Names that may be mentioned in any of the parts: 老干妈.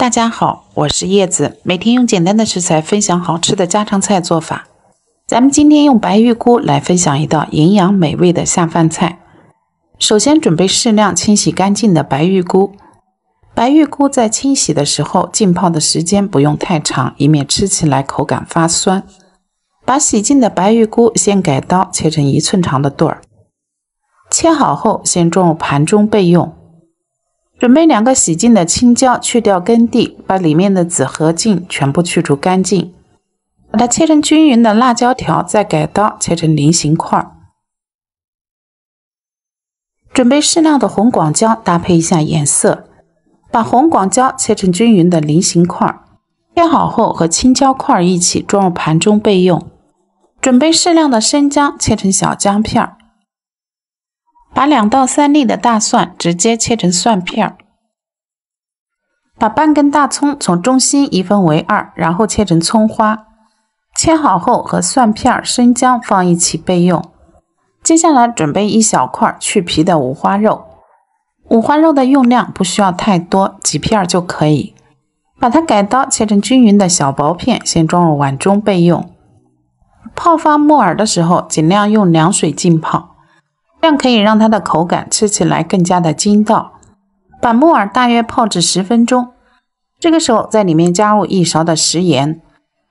大家好，我是叶子，每天用简单的食材分享好吃的家常菜做法。咱们今天用白玉菇来分享一道营养美味的下饭菜。首先准备适量清洗干净的白玉菇。白玉菇在清洗的时候，浸泡的时间不用太长，以免吃起来口感发酸。把洗净的白玉菇先改刀切成1寸长的段儿，切好后先装入盘中备用。 准备2个洗净的青椒，去掉根蒂，把里面的籽核茎全部去除干净。把它切成均匀的辣椒条，再改刀切成菱形块。准备适量的红广椒，搭配一下颜色。把红广椒切成均匀的菱形块，切好后和青椒块一起装入盘中备用。准备适量的生姜，切成小姜片。 把2到3粒的大蒜直接切成蒜片儿，把半根大葱从中心1分为2，然后切成葱花，切好后和蒜片、生姜放一起备用。接下来准备1小块去皮的五花肉，五花肉的用量不需要太多，几片就可以。把它改刀切成均匀的小薄片，先装入碗中备用。泡发木耳的时候，尽量用凉水浸泡。 这样可以让它的口感吃起来更加的筋道。把木耳大约泡至10分钟，这个时候在里面加入1勺的食盐，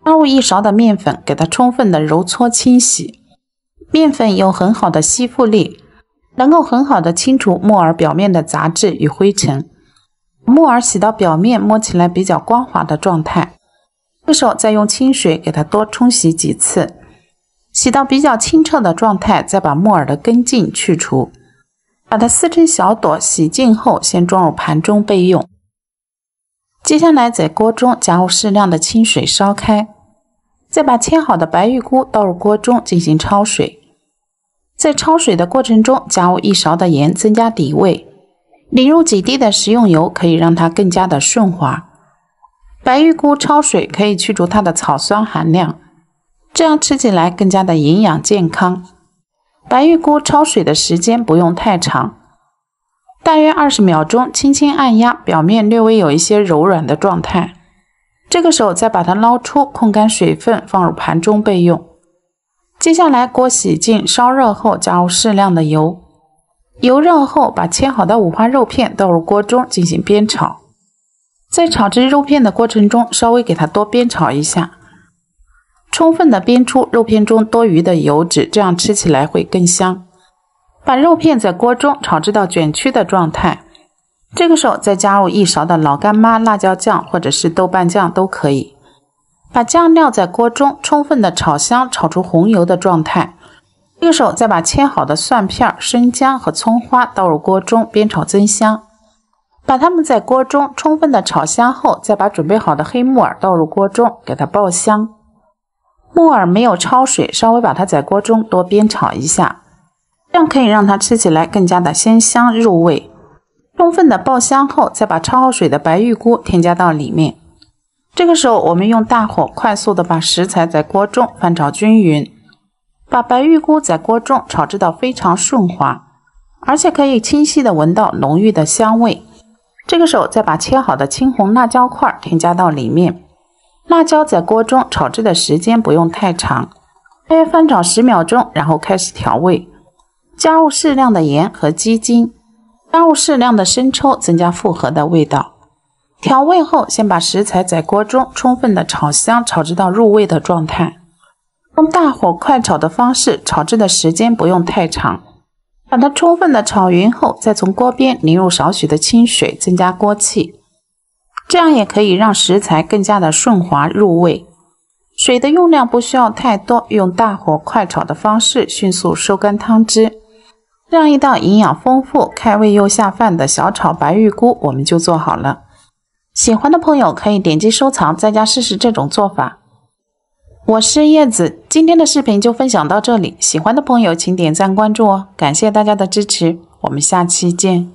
加入1勺的面粉，给它充分的揉搓清洗。面粉有很好的吸附力，能够很好的清除木耳表面的杂质与灰尘。木耳洗到表面摸起来比较光滑的状态，这时候再用清水给它多冲洗几次。 洗到比较清澈的状态，再把木耳的根茎去除，把它撕成小朵，洗净后先装入盘中备用。接下来在锅中加入适量的清水烧开，再把切好的白玉菇倒入锅中进行焯水。在焯水的过程中，加入1勺的盐增加底味，淋入几滴的食用油可以让它更加的顺滑。白玉菇焯水可以去除它的草酸含量。 这样吃起来更加的营养健康。白玉菇焯水的时间不用太长，大约20秒钟，轻轻按压，表面略微有一些柔软的状态。这个时候再把它捞出，控干水分，放入盘中备用。接下来锅洗净，烧热后加入适量的油，油热后把切好的五花肉片倒入锅中进行煸炒。在炒制肉片的过程中，稍微给它多煸炒一下。 充分的煸出肉片中多余的油脂，这样吃起来会更香。把肉片在锅中炒制到卷曲的状态，这个时候再加入1勺的老干妈辣椒酱或者是豆瓣酱都可以。把酱料在锅中充分的炒香，炒出红油的状态。这个时候再把切好的蒜片、生姜和葱花倒入锅中煸炒增香。把它们在锅中充分的炒香后，再把准备好的黑木耳倒入锅中，给它爆香。 木耳没有焯水，稍微把它在锅中多煸炒一下，这样可以让它吃起来更加的鲜香入味。充分的爆香后，再把焯好水的白玉菇添加到里面。这个时候，我们用大火快速的把食材在锅中翻炒均匀，把白玉菇在锅中炒制到非常顺滑，而且可以清晰的闻到浓郁的香味。这个时候，再把切好的青红辣椒块添加到里面。 辣椒在锅中炒制的时间不用太长，大约翻炒10秒钟，然后开始调味，加入适量的盐和鸡精，加入适量的生抽，增加复合的味道。调味后，先把食材在锅中充分的炒香，炒制到入味的状态。用大火快炒的方式炒制的时间不用太长，把它充分的炒匀后，再从锅边淋入少许的清水，增加锅气。 这样也可以让食材更加的顺滑入味，水的用量不需要太多，用大火快炒的方式迅速收干汤汁，这样一道营养丰富、开胃又下饭的小炒白玉菇我们就做好了。喜欢的朋友可以点击收藏，在家试试这种做法。我是叶子，今天的视频就分享到这里，喜欢的朋友请点赞关注哦，感谢大家的支持，我们下期见。